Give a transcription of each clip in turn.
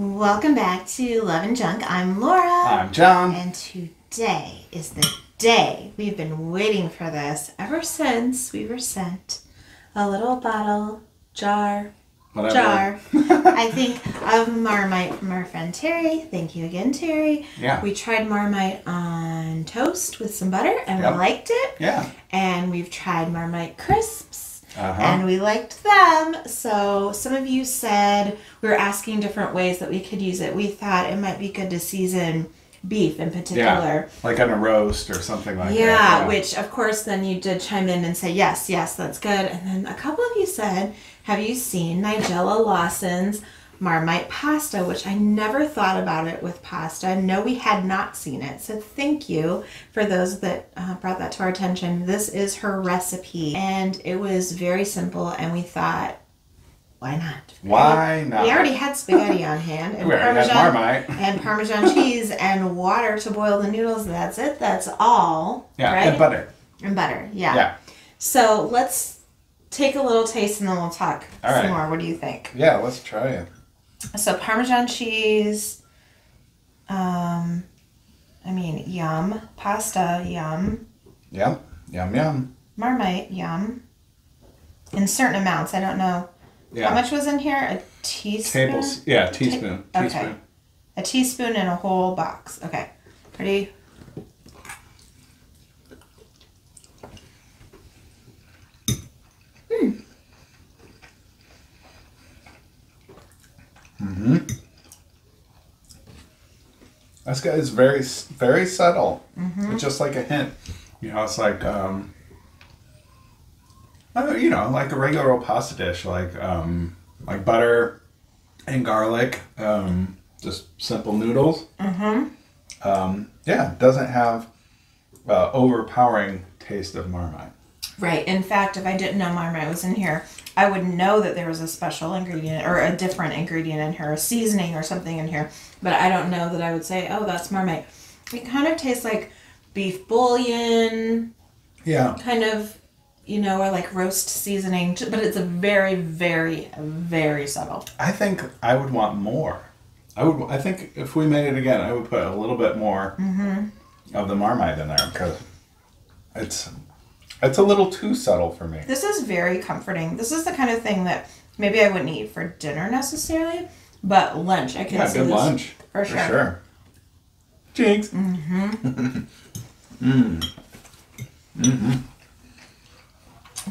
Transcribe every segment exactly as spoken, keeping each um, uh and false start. Welcome back to Love and Junk. I'm Laura. I'm John. And today is the day. We've been waiting for this ever since we were sent a little bottle, jar, Whatever. jar, I think, of Marmite from our friend Terry. Thank you again, Terry. Yeah. We tried Marmite on toast with some butter and yep. we liked it. Yeah. And we've tried Marmite crisps. Uh-huh. And we liked them, so some of you said we were asking different ways that we could use it. We thought it might be good to season beef in particular. Yeah, like on a roast or something like yeah, that. Yeah, which of course then you did chime in and say, yes, yes, that's good. And then a couple of you said, have you seen Nigella Lawson's Marmite pasta, which I never thought about it with pasta. No, we had not seen it. So thank you for those that uh, brought that to our attention. This is her recipe and it was very simple and we thought, why not? Why not? We already had spaghetti on hand and, we Parmesan, had Marmite. and Parmesan cheese and water to boil the noodles. That's it. That's all. Yeah, right? And butter. And butter, yeah. yeah. So let's take a little taste and then we'll talk all some right. more. What do you think? Yeah, let's try it. So Parmesan cheese, um, I mean, yum. Pasta, yum. Yum, yum, yum. Marmite, yum. In certain amounts, I don't know. Yeah. How much was in here? A teaspoon? Tables. Yeah, teaspoon. Ta teaspoon. Okay. A teaspoon and a whole box. Okay. Pretty. Hmm. Mm-hmm. That's good. It's very, very subtle. Mm-hmm. It's just like a hint. You know, it's like, um, I don't know, you know, like a regular old pasta dish, like, um, like butter and garlic, um, just simple noodles. Mm-hmm. Um, yeah, doesn't have uh, overpowering taste of Marmite. Right. In fact, if I didn't know Marmite was in here, I wouldn't know that there was a special ingredient or a different ingredient in here, a seasoning or something in here. But I don't know that I would say, oh, that's Marmite. It kind of tastes like beef bouillon. Yeah. Kind of, you know, or like roast seasoning. But it's a very, very, very subtle. I think I would want more. I would. I think if we made it again, I would put a little bit more mm-hmm. of the Marmite in there because it's... It's a little too subtle for me. This is very comforting. This is the kind of thing that maybe I wouldn't eat for dinner necessarily, but lunch I can yeah, see good this lunch for sure. For sure. Jinx. Mm-hmm. mm. Mm-hmm.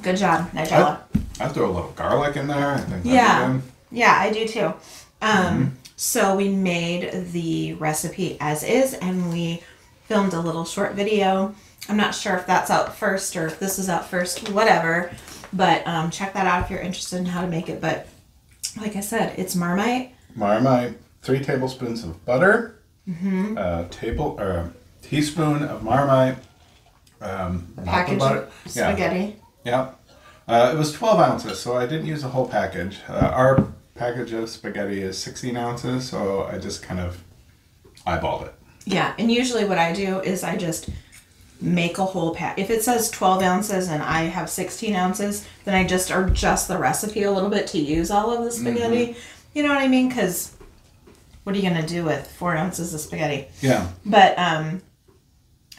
Good job, Nigella. I, I throw a little garlic in there. I think yeah, good. yeah, I do too. Um, mm-hmm. So we made the recipe as is, and we filmed a little short video. I'm not sure if that's out first or if this is out first, whatever, but um, check that out if you're interested in how to make it. But like I said, it's Marmite. Marmite, three tablespoons of butter, mm-hmm. a table or a teaspoon of Marmite, um, package butter. spaghetti. Yeah, yeah. Uh, it was twelve ounces, so I didn't use a whole package. Uh, our package of spaghetti is sixteen ounces, so I just kind of eyeballed it. Yeah, and usually what I do is I just make a whole pack. If it says twelve ounces and I have sixteen ounces, then I just adjust the recipe a little bit to use all of the spaghetti. Mm-hmm. You know what I mean? Because what are you going to do with four ounces of spaghetti? Yeah. But um,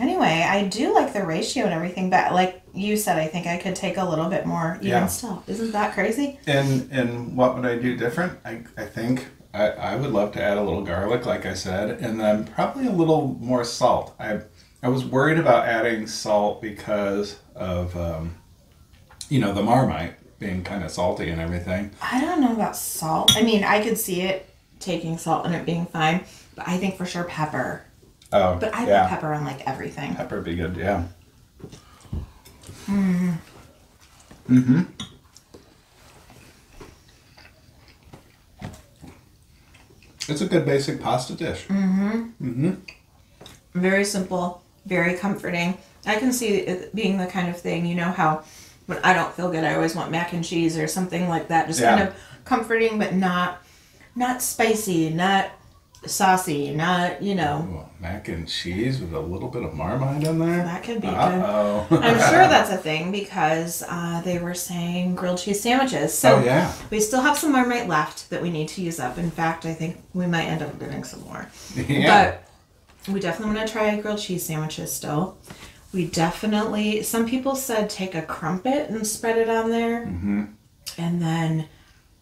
anyway, I do like the ratio and everything, but like you said, I think I could take a little bit more even yeah. still. Isn't that crazy? And and what would I do different? I, I think... I, I would love to add a little garlic, like I said, and then probably a little more salt. I I was worried about adding salt because of, um, you know, the Marmite being kind of salty and everything. I don't know about salt. I mean, I could see it taking salt and it being fine, but I think for sure pepper. Oh, But I yeah. put pepper on, like, everything. Pepper would be good, yeah. Mm-hmm. Mm-hmm. It's a good basic pasta dish. Mm-hmm. Mm-hmm. Very simple, very comforting. I can see it being the kind of thing, you know, how when I don't feel good, I always want mac and cheese or something like that. Just yeah. kind of comforting, but not not spicy, not saucy, not, you know. Well, mac and cheese with a little bit of Marmite in there? That could be Uh-oh. good. I'm sure that's a thing because uh, they were saying grilled cheese sandwiches. So oh, yeah. we still have some Marmite left that we need to use up. In fact, I think we might end up getting some more. Yeah. But we definitely want to try grilled cheese sandwiches still. We definitely, some people said take a crumpet and spread it on there. Mm-hmm. And then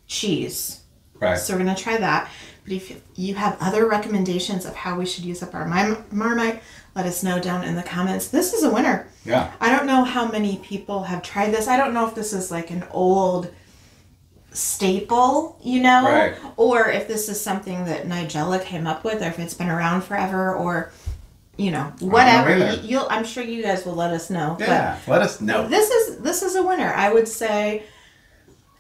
cheese. Right. So we're going to try that. But if you have other recommendations of how we should use up our Marmite, let us know down in the comments. This is a winner. Yeah. I don't know how many people have tried this. I don't know if this is like an old staple, you know, right. or if this is something that Nigella came up with, or if it's been around forever, or, you know, whatever. Know You'll, I'm sure you guys will let us know. Yeah, but let us know. This is, this is a winner. I would say...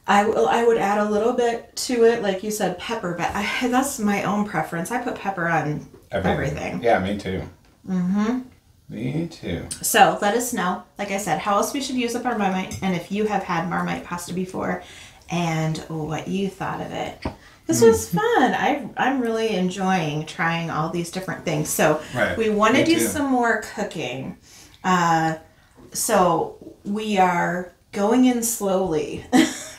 I, will, I would add a little bit to it, like you said, pepper, but I, that's my own preference. I put pepper on everything. everything. Yeah, me too. Mm-hmm. Me too. So let us know, like I said, how else we should use up our Marmite, and if you have had Marmite pasta before, and what you thought of it. This was fun. I, I'm really enjoying trying all these different things. So right. we want to do too. some more cooking. Uh, so we are... going in slowly,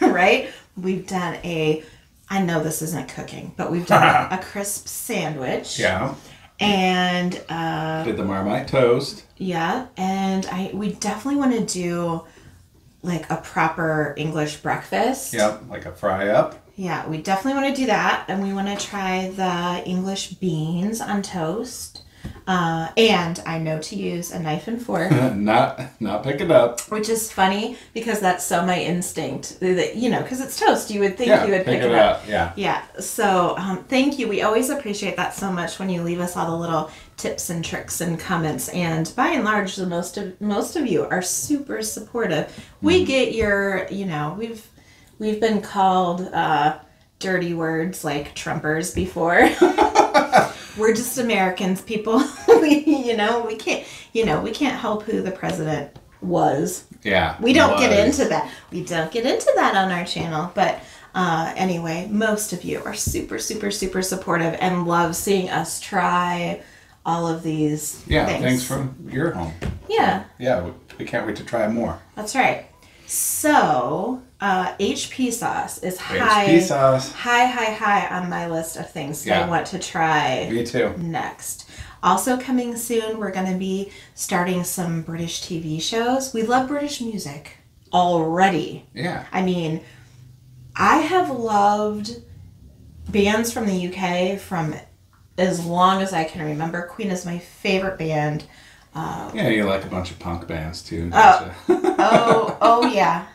right? We've done a, I know this isn't cooking, but we've done a crisp sandwich. Yeah. And uh, did the Marmite toast. Yeah, and I we definitely want to do like a proper English breakfast. Yep, like a fry up. Yeah, we definitely want to do that, and we want to try the English beans on toast. Uh, and I know to use a knife and fork. not not pick it up. Which is funny because that's so my instinct. That, you know, because it's toast. You would think yeah, you would pick, pick it up. up. Yeah. Yeah. So um, thank you. We always appreciate that so much when you leave us all the little tips and tricks and comments. And by and large, the most of most of you are super supportive. We mm. get your, you know, we've we've been called uh, dirty words like Trumpers before. We're just Americans, people. we, you know, we can't, you know, we can't help who the president was. Yeah. We don't was. get into that. We don't get into that on our channel. But uh, anyway, most of you are super, super, super supportive and love seeing us try all of these yeah, things. things from your home. Yeah. Yeah, we, we can't wait to try more. That's right. So... Uh, H P Sauce is high, H P Sauce. high, high, high on my list of things yeah. I want to try Me too. next. Also coming soon, we're going to be starting some British T V shows. We love British music already. Yeah. I mean, I have loved bands from the U K from as long as I can remember. Queen is my favorite band. Um, yeah, you like a bunch of punk bands too. Oh, oh, oh, yeah.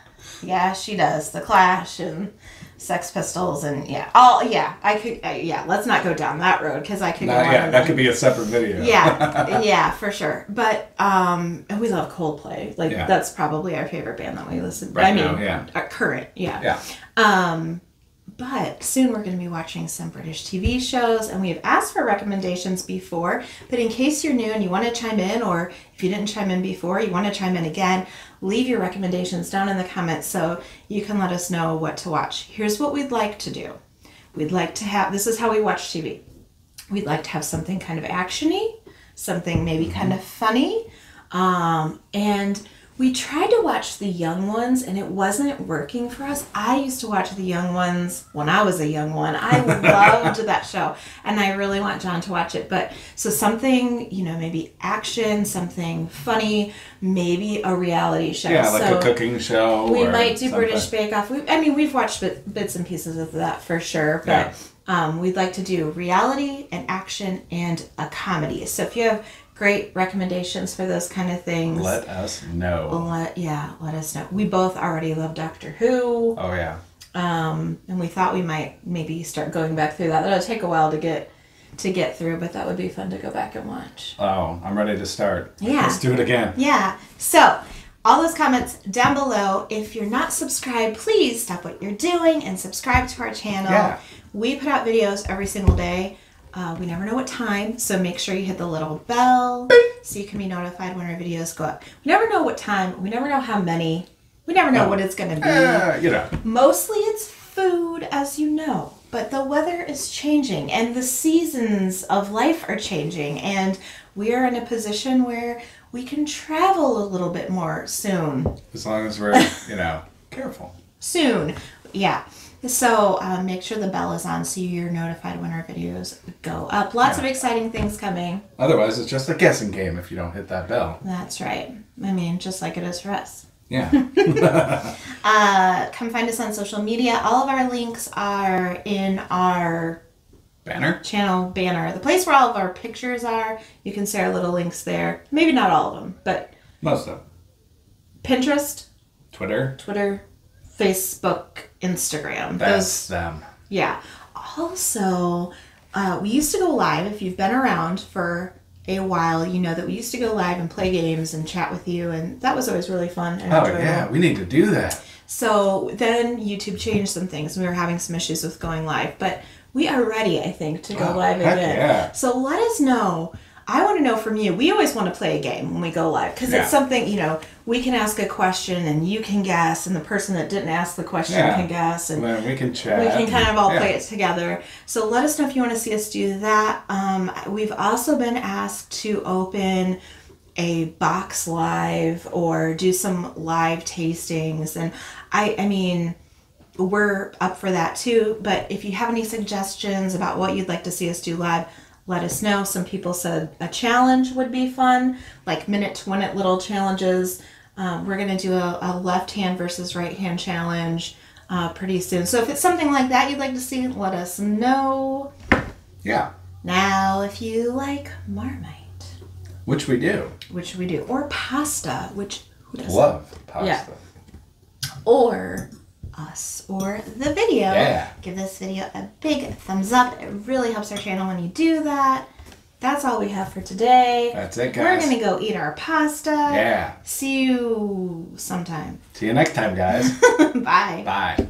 Yeah, she does. The Clash and Sex Pistols and yeah, all yeah. I could uh, yeah. Let's not go down that road because I could. Not go yeah, on that could be a separate video. Yeah, yeah, for sure. But um, we love Coldplay. Like yeah. that's probably our favorite band that we listen. to. Right I mean, now, yeah. Our current, yeah. Yeah. Um, but soon we're going to be watching some British T V shows, and we have asked for recommendations before. But in case you're new and you want to chime in, or if you didn't chime in before, you want to chime in again. Leave your recommendations down in the comments so you can let us know what to watch. Here's what we'd like to do. We'd like to have, this is how we watch T V. We'd like to have something kind of action-y, something maybe kind of funny. Um, and we tried to watch The Young Ones and it wasn't working for us. I used to watch The Young Ones when I was a young one. I loved that show and I really want John to watch it. But so something, you know, maybe action, something funny, maybe a reality show. Yeah, like so a cooking show. We might do something. British Bake Off. We, I mean, we've watched bit, bits and pieces of that for sure. But yeah. um, we'd like to do reality and action and a comedy. So if you have great recommendations for those kind of things, let us know. Let, yeah, let us know. We both already love Doctor Who. Oh, yeah. Um, and we thought we might maybe start going back through that. That'll take a while to get... to get through, but that would be fun to go back and watch. Oh, I'm ready to start. Yeah. Let's do it again. Yeah. So, all those comments down below. If you're not subscribed, please stop what you're doing and subscribe to our channel. Yeah. We put out videos every single day. Uh, we never know what time, so make sure you hit the little bell so you can be notified when our videos go up. We never know what time. We never know how many. We never know no. what it's going to be. Uh, you know. Mostly it's food, as you know. But the weather is changing and the seasons of life are changing, and we are in a position where we can travel a little bit more soon. As long as we're, you know, careful. Soon, yeah. So um, make sure the bell is on so you're notified when our videos go up. Lots yeah. of exciting things coming. Otherwise, it's just a guessing game if you don't hit that bell. That's right. I mean, just like it is for us. Yeah. uh, come find us on social media. All of our links are in our banner channel banner, the place where all of our pictures are. You can see our little links there. Maybe not all of them, but most of them. Pinterest, Twitter, Twitter. Facebook, Instagram. That's Those, them. Yeah. Also, uh, we used to go live. If you've been around for a while, you know that we used to go live and play games and chat with you, and that was always really fun and enjoyable. Oh, yeah. We need to do that. So then YouTube changed some things, and we were having some issues with going live, but we are ready, I think, to go oh, live again. Yeah. So let us know. I want to know from you. We always want to play a game when we go live because yeah. it's something, you know, we can ask a question and you can guess, and the person that didn't ask the question yeah. can guess, and well, we can chat. We can kind of all yeah. play it together. So let us know if you want to see us do that. Um, we've also been asked to open a box live or do some live tastings, and I, I mean, we're up for that too. But if you have any suggestions about what you'd like to see us do live, let us know. Some people said a challenge would be fun, like minute to minute little challenges. Um, we're going to do a, a left hand versus right hand challenge uh, pretty soon. So if it's something like that you'd like to see, let us know. Yeah. Now, if you like Marmite. Which we do. Which we do. Or pasta, which who doesn't? Love pasta. Yeah. Or us or the video. Yeah. Give this video a big thumbs up. It really helps our channel when you do that. That's all we have for today. That's it, guys. We're going to go eat our pasta. Yeah. See you sometime. See you next time, guys. Bye. Bye.